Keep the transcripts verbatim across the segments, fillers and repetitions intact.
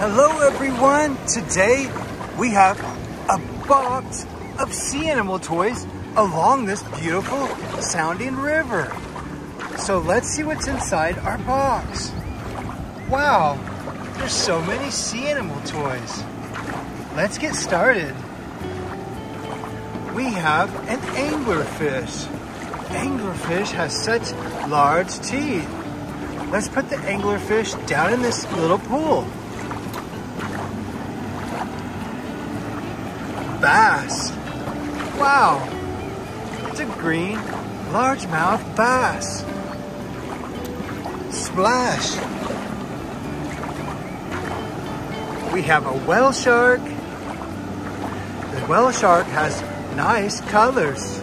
Hello everyone, today we have a box of sea animal toys along this beautiful sounding river. So let's see what's inside our box. Wow, there's so many sea animal toys. Let's get started. We have an anglerfish. Anglerfish has such large teeth. Let's put the anglerfish down in this little pool. Bass. Wow. It's a green largemouth bass. Splash. We have a whale shark. The whale shark has nice colors.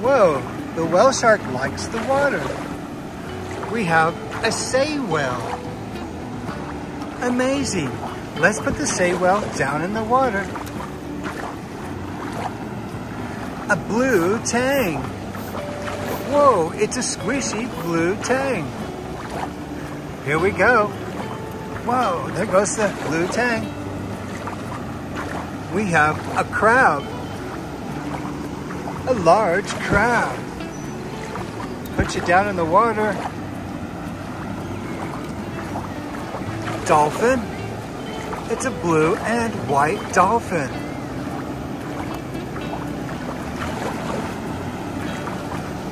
Whoa, the whale shark likes the water. We have a sei whale. Amazing. Let's put the sei whale down in the water. A blue tang. Whoa, it's a squishy blue tang. Here we go. Whoa, there goes the blue tang. We have a crab. A large crab. Put you down in the water. Dolphin. It's a blue and white dolphin.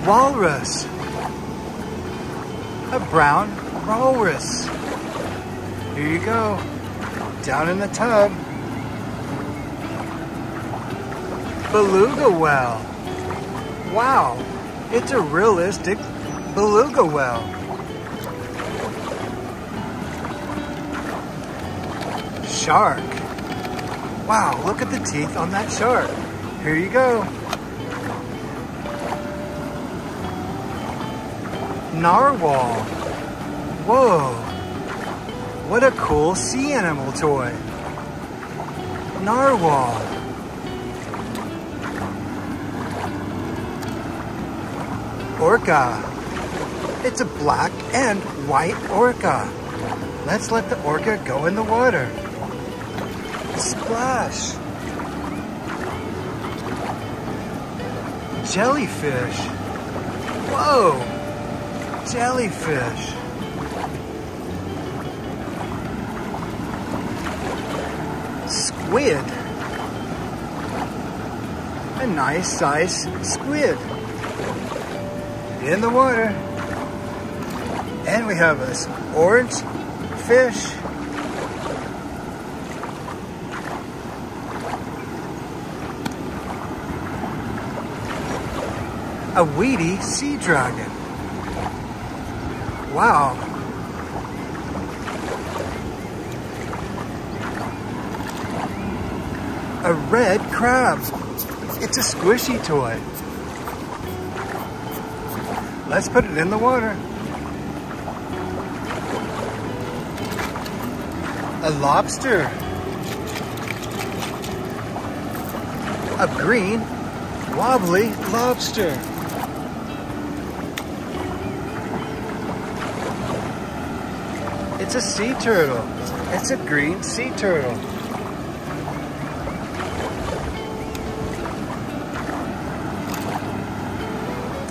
Walrus. A brown walrus. Here you go. Down in the tub. Beluga whale. Wow. It's a realistic beluga whale. Shark. Wow, look at the teeth on that shark. Here you go. Narwhal. Whoa. What a cool sea animal toy. Narwhal. Orca. It's a black and white orca. Let's let the orca go in the water. Splash. Jellyfish. Whoa. Jellyfish. Squid. A nice size squid. In the water. And we have this orange fish. A weedy sea dragon. Wow. A red crab. It's a squishy toy. Let's put it in the water. A lobster. A green, wobbly lobster. It's a sea turtle. It's a green sea turtle.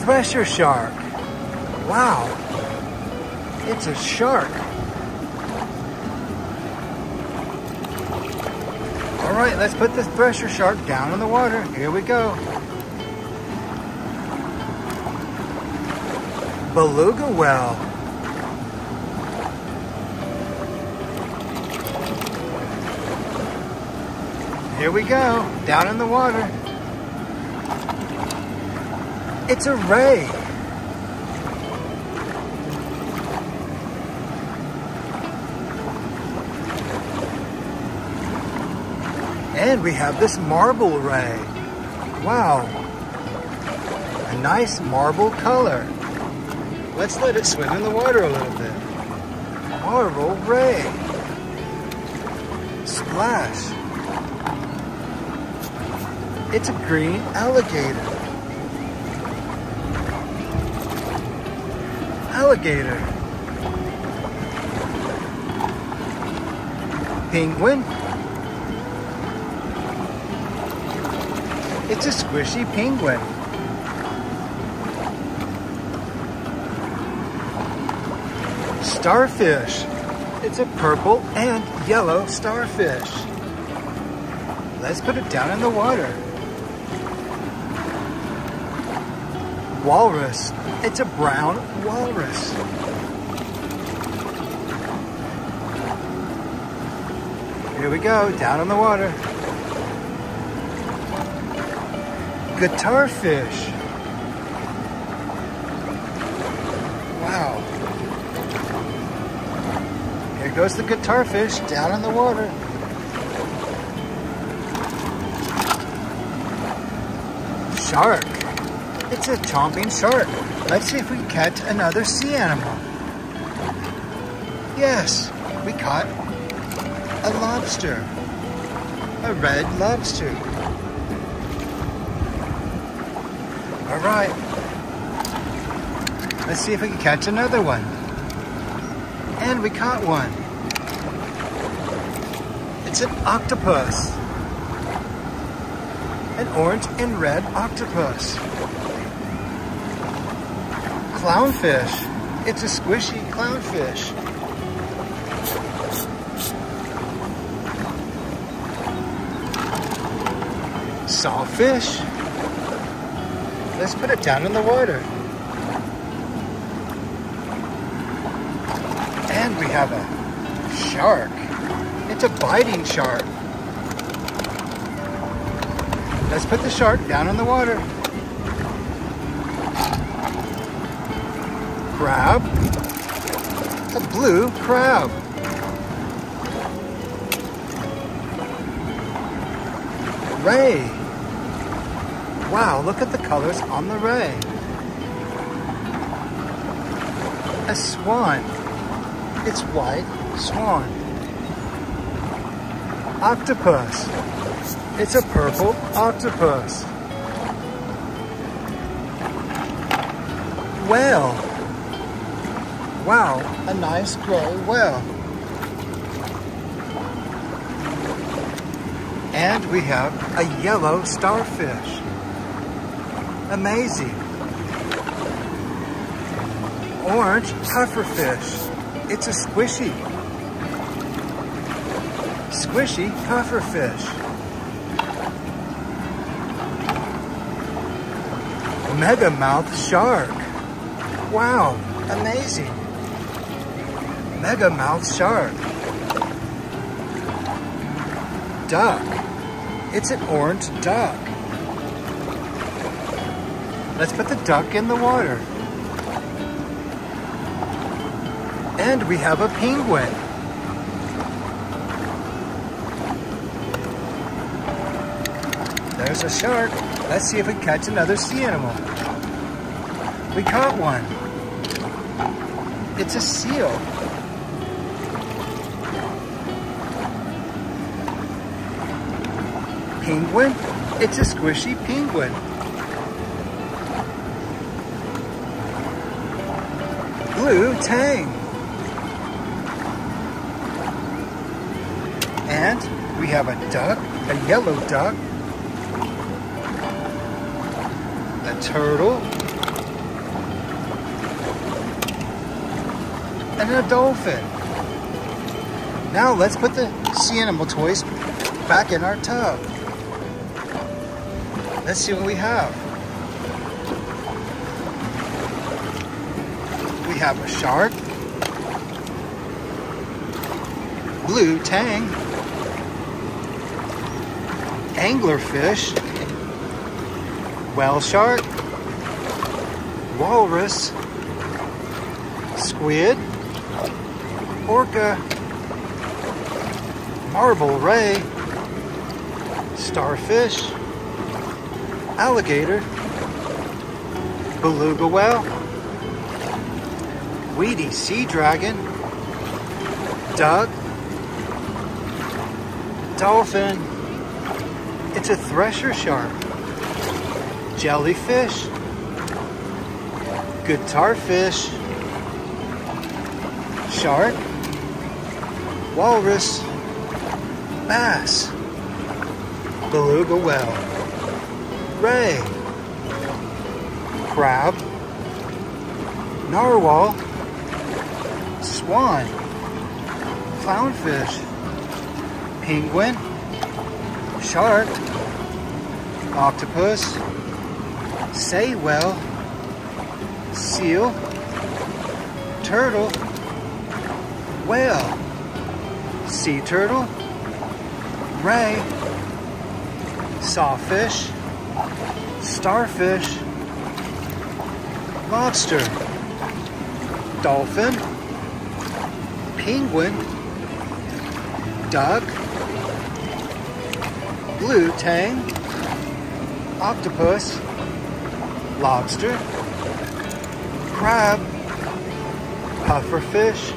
Thresher shark. Wow, it's a shark. All right, let's put this thresher shark down in the water. Here we go. Beluga whale. Here we go, down in the water. It's a ray. And we have this marble ray. Wow. A nice marble color. Let's let it swim in the water a little bit. Marble ray. Splash. It's a green alligator. Alligator. penguin. It's a squishy penguin. Starfish. It's a purple and yellow starfish. Let's put it down in the water. Walrus. It's a brown walrus. Here we go, down in the water. Guitar fish. Wow. Here goes the guitar fish down in the water. Shark. It's a chomping shark. Let's see if we can catch another sea animal. Yes, we caught a lobster. A red lobster. All right. Let's see if we can catch another one. And we caught one. It's an octopus. An orange and red octopus. Clownfish. It's a squishy clownfish. Sawfish. Let's put it down in the water. And we have a shark. It's a biting shark. Let's put the shark down in the water. Crab, a blue crab. Ray. Wow, look at the colors on the ray. A swan. It's white swan. Octopus. It's a purple octopus. Whale. Wow, a nice gray whale. And we have a yellow starfish. Amazing. Orange pufferfish. It's a squishy. Squishy pufferfish. Megamouth shark. Wow, amazing. Megamouth shark. Duck. It's an orange duck. Let's put the duck in the water. And we have a penguin. There's a shark. Let's see if we can catch another sea animal. We caught one. It's a seal. Penguin? It's a squishy penguin. Blue tang. And we have a duck, a yellow duck, a turtle, and a dolphin. Now let's put the sea animal toys back in our tub. Let's see what we have. We have a shark, blue tang, anglerfish, whale shark, walrus, squid, orca, marble ray, starfish, alligator, beluga whale, weedy sea dragon, duck, dolphin, it's a thresher shark, jellyfish, guitarfish, shark, walrus, bass, beluga whale, ray, crab, narwhal, swan, clownfish, penguin, shark, octopus, sei whale, seal, turtle, whale, sea turtle, ray, sawfish, starfish, lobster, dolphin, penguin, duck, blue tang, octopus, lobster, crab, pufferfish,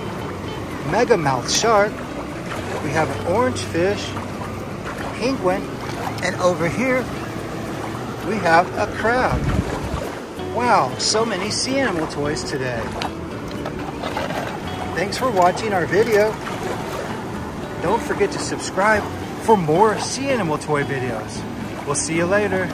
megamouth shark. We have an orange fish, penguin, and over here we have a crab. Wow, so many sea animal toys today. Thanks for watching our video. Don't forget to subscribe for more sea animal toy videos. We'll see you later.